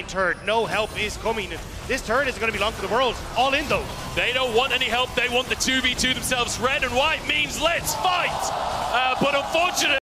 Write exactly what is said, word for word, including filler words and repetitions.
lane turret. No help is coming. This turret is going to belong to the world. All in though. They don't want any help. They want the two v two themselves. Red and white means let's fight. Uh, but unfortunately...